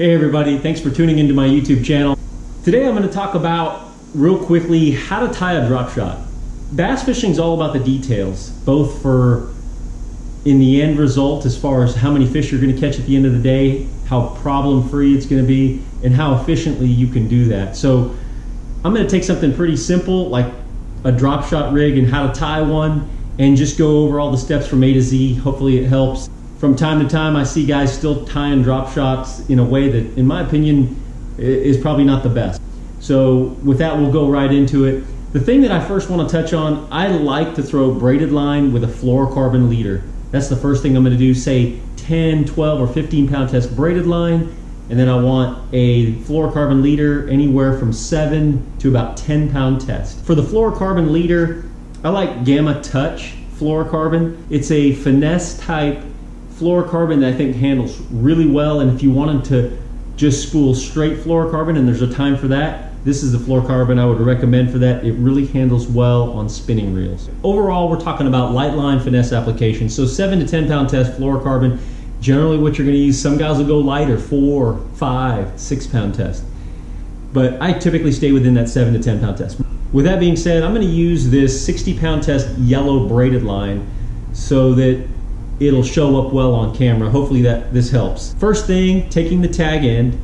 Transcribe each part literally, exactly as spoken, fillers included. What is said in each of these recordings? Hey everybody, thanks for tuning into my YouTube channel. Today I'm going to talk about, real quickly, how to tie a drop shot. Bass fishing is all about the details, both for in the end result as far as how many fish you're going to catch at the end of the day, how problem free it's going to be, and how efficiently you can do that. So I'm going to take something pretty simple like a drop shot rig and how to tie one, and just go over all the steps from A to Z. Hopefully it helps. From time to time I see guys still tying drop shots in a way that, in my opinion, is probably not the best. So with that, we'll go right into it. The thing that I first want to touch on, I like to throw braided line with a fluorocarbon leader. That's the first thing I'm going to do, say ten, twelve, or fifteen pound test braided line, and then I want a fluorocarbon leader anywhere from seven to about ten pound test. For the fluorocarbon leader, I like Gamma Touch fluorocarbon. It's a finesse type fluorocarbon that I think handles really well, and if you wanted to just spool straight fluorocarbon, and there's a time for that, this is the fluorocarbon I would recommend for that. It really handles well on spinning reels. Overall, we're talking about light line finesse applications, so seven to ten pound test fluorocarbon, generally what you're going to use. Some guys will go lighter, four, five, six pound test, but I typically stay within that seven to ten pound test. With that being said, I'm going to use this sixty pound test yellow braided line so that it'll show up well on camera. Hopefully that this helps. First thing, taking the tag end,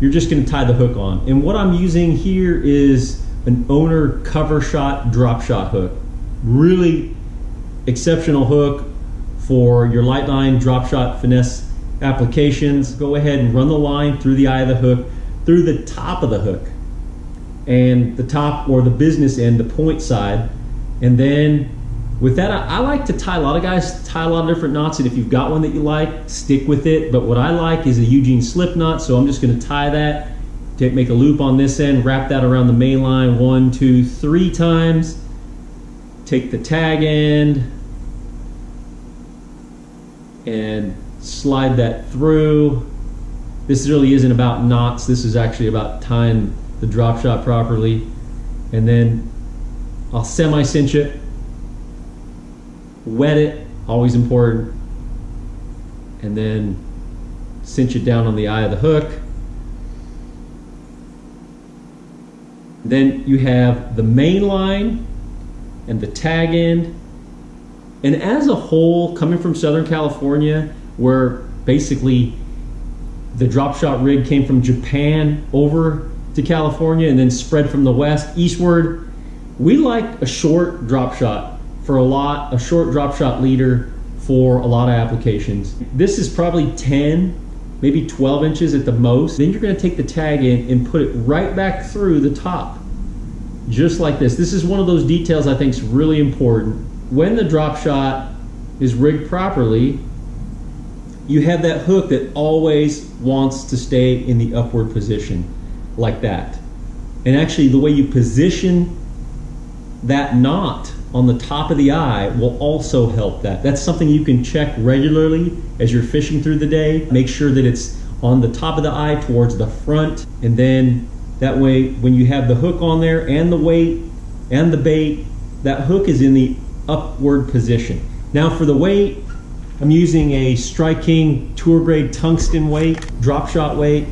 you're just going to tie the hook on. And what I'm using here is an Owner Cover Shot drop shot hook. Really exceptional hook for your light line drop shot finesse applications. Go ahead and run the line through the eye of the hook, through the top of the hook, and the top or the business end, the point side. And then with that, I, I like to tie, a lot of guys tie a lot of different knots, and if you've got one that you like, stick with it. But what I like is a Eugene slip knot, so I'm just gonna tie that, take, make a loop on this end, wrap that around the main line one, two, three times, take the tag end, and slide that through. This really isn't about knots, this is actually about tying the drop shot properly. And then I'll semi cinch it, wet it, always important, and then cinch it down on the eye of the hook. Then you have the main line and the tag end. And as a whole, coming from Southern California, where basically the drop shot rig came from Japan over to California and then spread from the west eastward, we like a short drop shot for a lot, a short drop shot leader for a lot of applications. This is probably ten, maybe twelve inches at the most. Then you're gonna take the tag in and put it right back through the top, just like this. This is one of those details I think is really important. When the drop shot is rigged properly, you have that hook that always wants to stay in the upward position, like that. And actually the way you position that knot on the top of the eye will also help that. That's something you can check regularly as you're fishing through the day. Make sure that it's on the top of the eye towards the front, and then that way when you have the hook on there and the weight and the bait, that hook is in the upward position. Now for the weight, I'm using a Strike King tour grade tungsten weight, drop shot weight.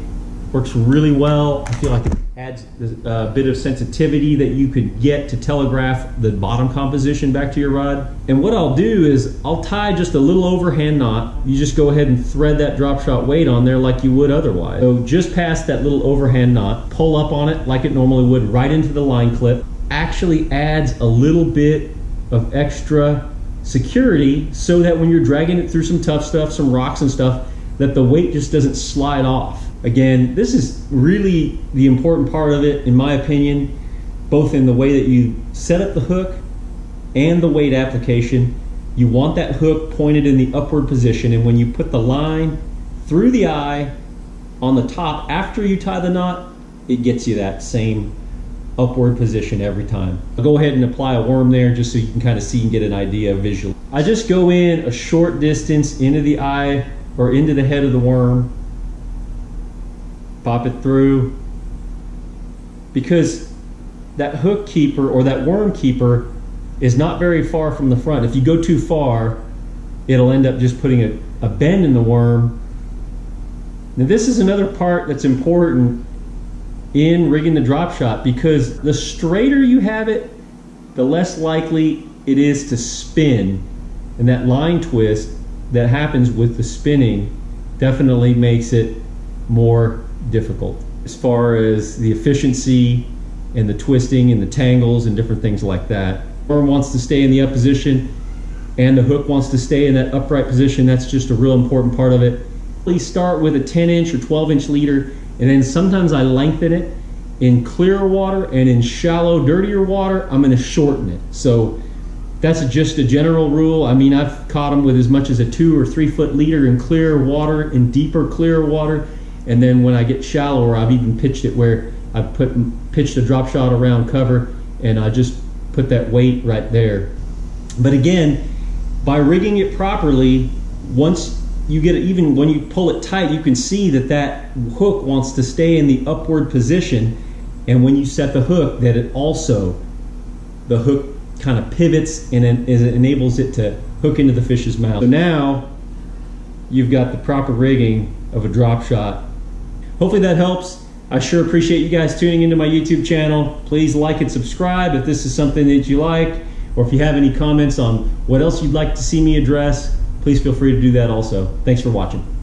Works really well. I feel like it adds a bit of sensitivity that you could get to telegraph the bottom composition back to your rod. And what I'll do is I'll tie just a little overhand knot. You just go ahead and thread that drop shot weight on there like you would otherwise. So just past that little overhand knot, pull up on it like it normally would right into the line clip. Actually adds a little bit of extra security so that when you're dragging it through some tough stuff, some rocks and stuff, that the weight just doesn't slide off. Again, this is really the important part of it, in my opinion, both in the way that you set up the hook and the weight application. You want that hook pointed in the upward position, and when you put the line through the eye on the top after you tie the knot, it gets you that same upward position every time. I'll go ahead and apply a worm there just so you can kind of see and get an idea visually. I just go in a short distance into the eye or into the head of the worm, pop it through, because that hook keeper or that worm keeper is not very far from the front. If you go too far, it'll end up just putting a, a bend in the worm Now this is another part that's important in rigging the drop shot, because the straighter you have it, the less likely it is to spin, and that line twist that happens with the spinning definitely makes it more difficult as far as the efficiency and the twisting and the tangles and different things like that. Worm wants to stay in the up position, and the hook wants to stay in that upright position. That's just a real important part of it. Please start with a ten inch or twelve inch leader, and then sometimes I lengthen it. In clearer water and in shallow, dirtier water, I'm going to shorten it. So that's just a general rule. I mean, I've caught them with as much as a two or three foot leader in clearer water, in deeper, clearer water. And then when I get shallower, I've even pitched it where I've put, pitched a drop shot around cover, and I just put that weight right there. But again, by rigging it properly, once you get it, even when you pull it tight, you can see that that hook wants to stay in the upward position. And when you set the hook, that it also, the hook kind of pivots and it enables it to hook into the fish's mouth. So now you've got the proper rigging of a drop shot. Hopefully that helps. I sure appreciate you guys tuning into my YouTube channel. Please like and subscribe if this is something that you like, or if you have any comments on what else you'd like to see me address, please feel free to do that also. Thanks for watching.